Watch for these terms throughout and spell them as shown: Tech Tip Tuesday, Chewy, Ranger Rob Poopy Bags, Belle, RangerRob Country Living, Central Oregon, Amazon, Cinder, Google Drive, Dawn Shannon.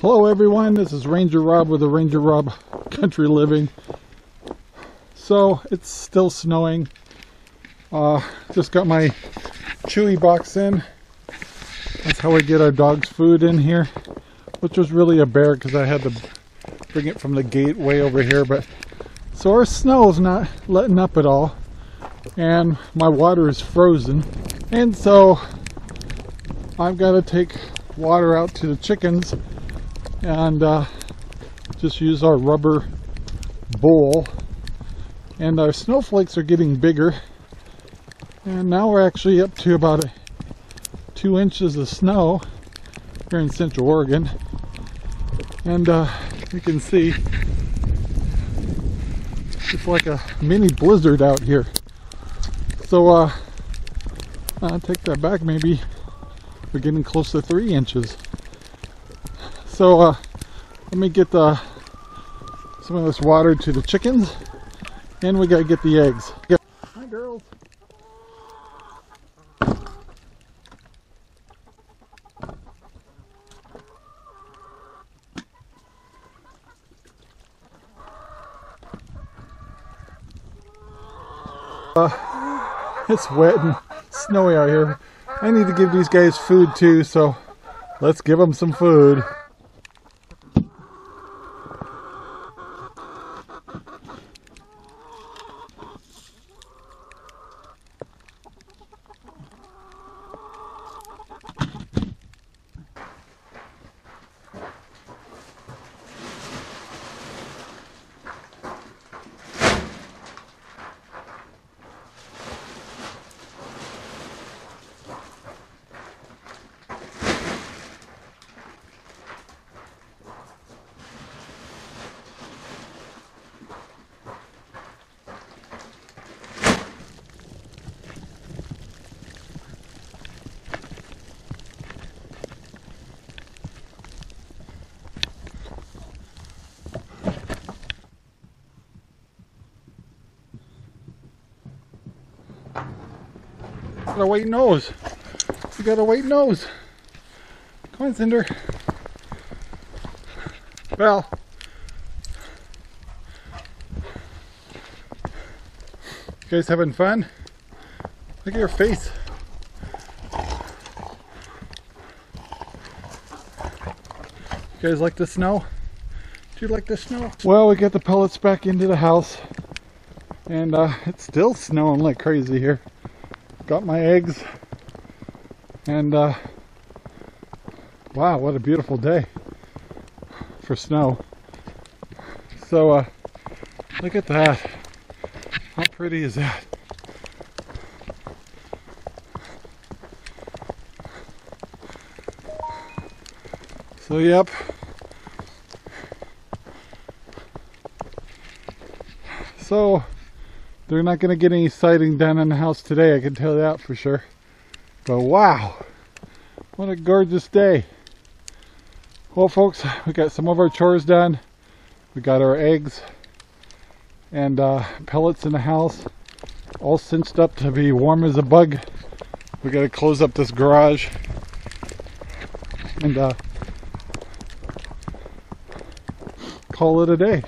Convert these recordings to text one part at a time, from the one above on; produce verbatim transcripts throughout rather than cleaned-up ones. Hello everyone, this is Ranger Rob with the Ranger Rob Country Living. So it's still snowing. Uh, just got my Chewy box in. That's how we get our dog's food in here, which was really a bear because I had to bring it from the gate way over here. But so our snow's not letting up at all, and my water is frozen, and so I've got to take water out to the chickens and uh, just use our rubber bowl. And our snowflakes are getting bigger, and now we're actually up to about a, two inches of snow here in Central Oregon. And uh, you can see it's like a mini blizzard out here. So uh, I'll take that back. Maybe we're getting close to three inches. So uh, let me get the, some of this water to the chickens, and we gotta get the eggs. Hi girls. Uh, it's wet and snowy out here. I need to give these guys food too, so let's give them some food. Got a white nose. You got a white nose. Come on, Cinder. Belle. You guys having fun? Look at your face. You guys like the snow? Do you like the snow? Well, we got the pellets back into the house, and uh, it's still snowing like crazy here. Got my eggs, and uh, wow, what a beautiful day for snow. So uh, look at that, how pretty is that? So yep, so they're not going to get any siding done in the house today, I can tell that for sure. But wow, what a gorgeous day. Well folks, we got some of our chores done. We got our eggs and uh, pellets in the house, all cinched up to be warm as a bug. We got to close up this garage. And uh, call it a day.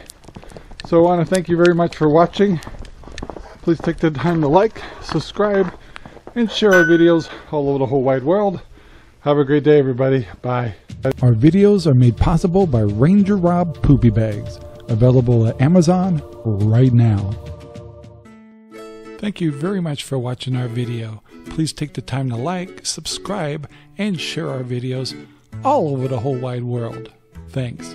So I want to thank you very much for watching. Please take the time to like, subscribe, and share our videos all over the whole wide world. Have a great day, everybody. Bye. Our videos are made possible by Ranger Rob Poopy Bags, available at Amazon right now. Thank you very much for watching our video. Please take the time to like, subscribe, and share our videos all over the whole wide world. Thanks.